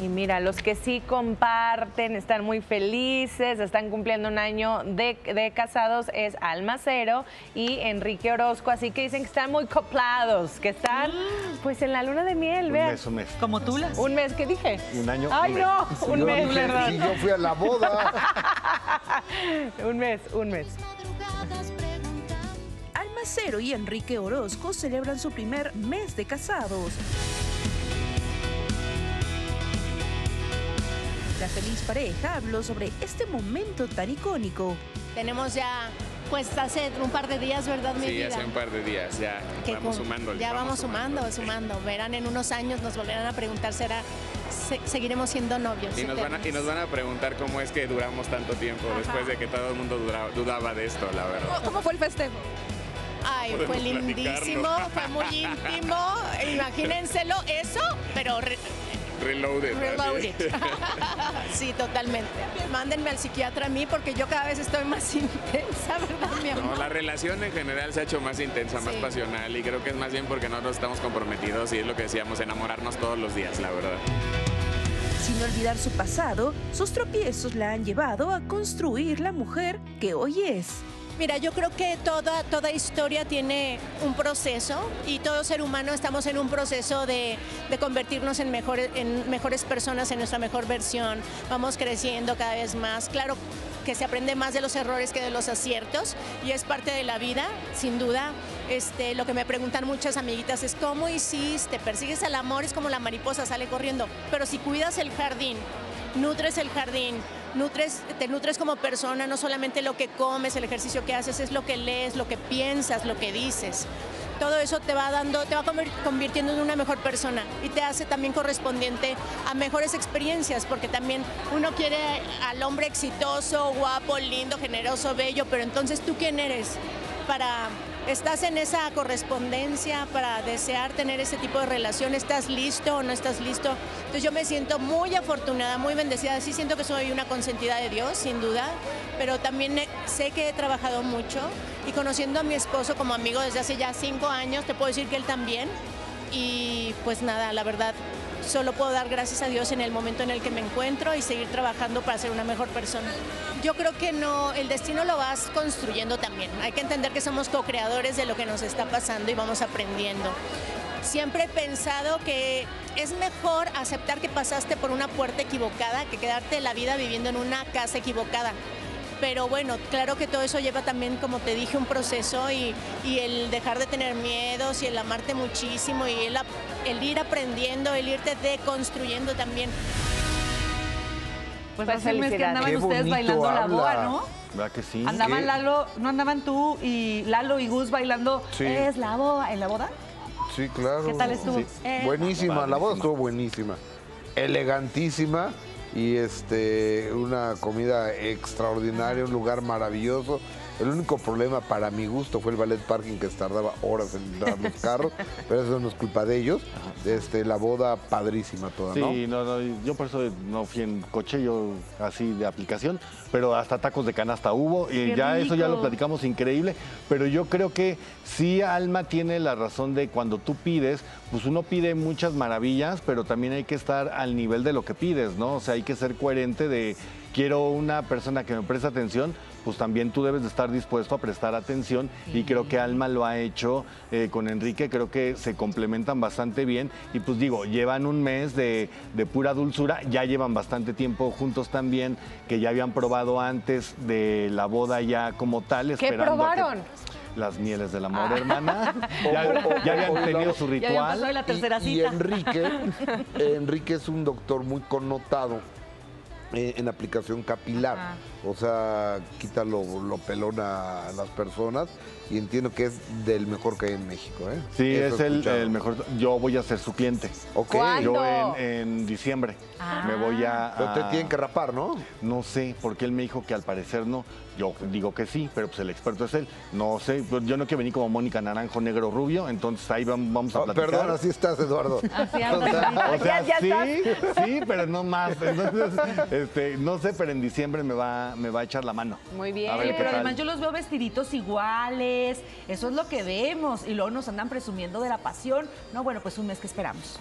Y mira, los que sí comparten están muy felices, están cumpliendo un año de casados, es Alma Cero y Enrique Orozco, así que dicen que están muy coplados, que están pues en la luna de miel, vean. Un mes. ¿Como tú las? Un mes, ¿qué dije? Un año. Ay, no, un mes, ¿verdad? Sí, yo fui a la boda. Un mes. Alma Cero y Enrique Orozco celebran su primer mes de casados. La feliz pareja habló sobre este momento tan icónico. Tenemos ya, pues hace un par de días, ¿verdad, mi vida? Sí, hace un par de días, ya vamos sumando. Ya vamos sumando. Verán, en unos años nos volverán a preguntar, ¿será? Seguiremos siendo novios. Y nos van a preguntar cómo es que duramos tanto tiempo. Ajá. Después de que todo el mundo dudaba de esto, la verdad. ¿Cómo fue el festejo? Ay, fue lindísimo, fue muy íntimo, imagínenselo, eso, pero... Reloaded. Sí, totalmente. Mándenme al psiquiatra a mí porque yo cada vez estoy más intensa, ¿verdad, mi amor? No, la relación en general se ha hecho más intensa, más pasional, y creo que es más bien porque nosotros estamos comprometidos y es lo que decíamos, enamorarnos todos los días, la verdad. Sin olvidar su pasado, sus tropiezos la han llevado a construir la mujer que hoy es. Mira, yo creo que toda historia tiene un proceso y todo ser humano estamos en un proceso de convertirnos en mejores personas, en nuestra mejor versión. Vamos creciendo cada vez más. Claro que se aprende más de los errores que de los aciertos y es parte de la vida, sin duda. Lo que me preguntan muchas amiguitas es ¿cómo hiciste? Persigues el amor, es como la mariposa, sale corriendo. Pero si cuidas el jardín, nutres el jardín, te nutres como persona, no solamente lo que comes, el ejercicio que haces, es lo que lees, lo que piensas, lo que dices. Todo eso te va convirtiendo en una mejor persona y te hace también correspondiente a mejores experiencias, porque también uno quiere al hombre exitoso, guapo, lindo, generoso, bello, pero entonces ¿tú quién eres? ¿Estás en esa correspondencia para desear tener ese tipo de relación? ¿Estás listo o no estás listo? Entonces yo me siento muy afortunada, muy bendecida. Sí siento que soy una consentida de Dios, sin duda, pero también sé que he trabajado mucho y conociendo a mi esposo como amigo desde hace ya 5 años, te puedo decir que él también. Y pues nada, la verdad, solo puedo dar gracias a Dios en el momento en el que me encuentro y seguir trabajando para ser una mejor persona. Yo creo que no, el destino lo vas construyendo también. Hay que entender que somos co-creadores de lo que nos está pasando y vamos aprendiendo. Siempre he pensado que es mejor aceptar que pasaste por una puerta equivocada que quedarte la vida viviendo en una casa equivocada. Pero bueno, claro que todo eso lleva también, como te dije, un proceso y el dejar de tener miedos y el amarte muchísimo y el ir aprendiendo, el irte deconstruyendo también. Pues el mes que andaban ustedes bailando la boa, ¿no? ¿Verdad que sí? Andaban Lalo, ¿no andaban tú y Lalo y Gus bailando es la boa en la boda? Sí, claro. ¿Qué tal estuvo? Sí. Buenísima, la boda estuvo buenísima, elegantísima. Y una comida extraordinaria, un lugar maravilloso. El único problema para mi gusto fue el valet parking, que tardaba horas en dar los carros, pero eso no es culpa de ellos. La boda padrísima toda, ¿no? Sí, no, yo por eso no fui en coche, yo así de aplicación, pero hasta tacos de canasta hubo y ya rico. Eso ya lo platicamos, increíble, pero yo creo que sí, Alma tiene la razón de cuando tú pides, pues uno pide muchas maravillas, pero también hay que estar al nivel de lo que pides, ¿no? O sea, hay que ser coherente de quiero una persona que me preste atención, pues también tú debes de estar dispuesto a prestar atención, y creo que Alma lo ha hecho con Enrique, creo que se complementan bastante bien y pues digo, llevan un mes de pura dulzura, ya llevan bastante tiempo juntos también, que ya habían probado antes de la boda ya como tal. ¿Qué probaron? Las mieles del amor, hermana. Ya habían tenido su ritual. Ya la tercera cita. Y Enrique es un doctor muy connotado en aplicación capilar, o sea, quita lo pelón a las personas, y entiendo que es del mejor que hay en México, ¿eh? Sí, es el mejor. Yo voy a ser su cliente. Okay. ¿Cuándo? Yo en diciembre me voy a... Pero te tienen que rapar, ¿no? No sé, porque él me dijo que al parecer no. Yo digo que sí, pero pues el experto es él. No sé, yo no quiero venir como Mónica Naranjo, negro, rubio, entonces ahí vamos a platicar. Perdón, así estás, Eduardo. Así andas. O sea, sí, pero no más. Entonces, no sé, pero en diciembre me va a echar la mano. Muy bien. Pero además yo los veo vestiditos iguales, eso es lo que vemos, y luego nos andan presumiendo de la pasión. No, bueno, pues un mes que esperamos.